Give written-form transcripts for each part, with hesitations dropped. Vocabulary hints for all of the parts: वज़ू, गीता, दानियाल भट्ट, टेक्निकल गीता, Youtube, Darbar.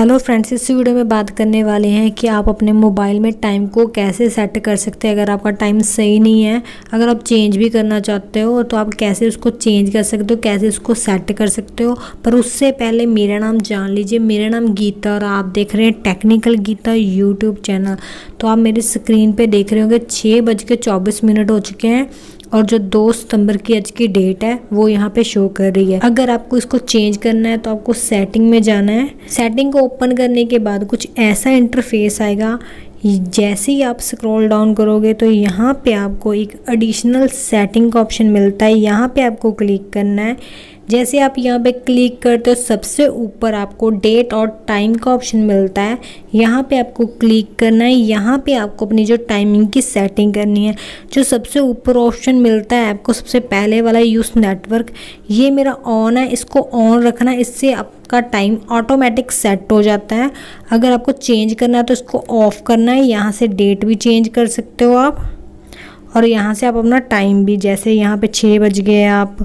Hello friends, इस video में बात करने वाले हैं कि आप अपने मोबाइल में टाइम को कैसे सेट कर सकते हैं। अगर आपका टाइम सही नहीं है, अगर आप चेंज भी करना चाहते हो तो आप कैसे उसको चेंज कर सकते हो, कैसे उसको सेट कर सकते हो। पर उससे पहले मेरा नाम जान लीजिए। मेरा नाम गीता और आप देख रहे हैं टेक्निकल गीता यूट्यूब चैनल। तो आप मेरी स्क्रीन पर देख रहे होंगे 6:24 हो चुके हैं और जो 2 सितंबर की आज की डेट है वो यहाँ पे शो कर रही है। अगर आपको इसको चेंज करना है तो आपको सेटिंग में जाना है। सेटिंग को ओपन करने के बाद कुछ ऐसा इंटरफेस आएगा। जैसे ही आप स्क्रॉल डाउन करोगे तो यहाँ पे आपको एक एडिशनल सेटिंग का ऑप्शन मिलता है, यहाँ पे आपको क्लिक करना है। जैसे आप यहाँ पे क्लिक करते हो सबसे ऊपर आपको डेट और टाइम का ऑप्शन मिलता है, यहाँ पे आपको क्लिक करना है। यहाँ पे आपको अपनी जो टाइमिंग की सेटिंग करनी है। जो सबसे ऊपर ऑप्शन मिलता है आपको सबसे पहले वाला यूज़ नेटवर्क, ये मेरा ऑन है, इसको ऑन रखना है। इससे आपका टाइम ऑटोमेटिक सेट हो जाता है। अगर आपको चेंज करना है तो इसको ऑफ़ करना है। यहाँ से डेट भी चेंज कर सकते हो आप और यहाँ से आप अपना टाइम भी, जैसे यहाँ पे 6 बज गए, आप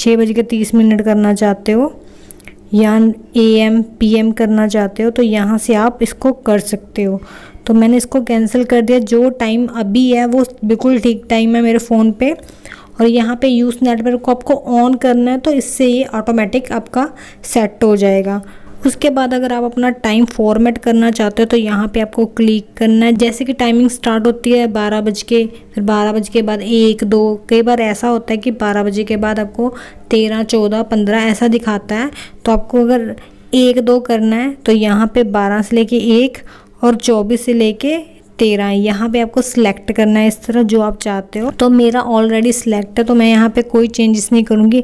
6:30 करना चाहते हो या AM PM करना चाहते हो तो यहाँ से आप इसको कर सकते हो। तो मैंने इसको कैंसिल कर दिया। जो टाइम अभी है वो बिल्कुल ठीक टाइम है मेरे फ़ोन पे। और यहाँ पे यूज़ नेटवर्क को आपको ऑन करना है तो इससे ये ऑटोमेटिक आपका सेट हो जाएगा। उसके बाद अगर आप अपना टाइम फॉर्मेट करना चाहते हो तो यहाँ पे आपको क्लिक करना है। जैसे कि टाइमिंग स्टार्ट होती है 12 बज के, फिर 12 बज के बाद 1, 2, कई बार ऐसा होता है कि 12 बजे के बाद आपको 13, 14, 15 ऐसा दिखाता है। तो आपको अगर 1, 2 करना है तो यहाँ पे 12 से लेके 1 और 24 से लेके 13 यहाँ पे आपको सिलेक्ट करना है, इस तरह जो आप चाहते हो। तो मेरा ऑलरेडी सिलेक्ट है तो मैं यहाँ पर कोई चेंजेस नहीं करूँगी।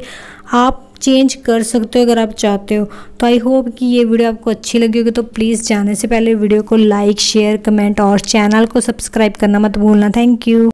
आप चेंज कर सकते हो अगर आप चाहते हो। तो आई होप कि ये वीडियो आपको अच्छी लगी होगी। तो प्लीज़ जाने से पहले वीडियो को लाइक, शेयर, कमेंट और चैनल को सब्सक्राइब करना मत भूलना। Thank you.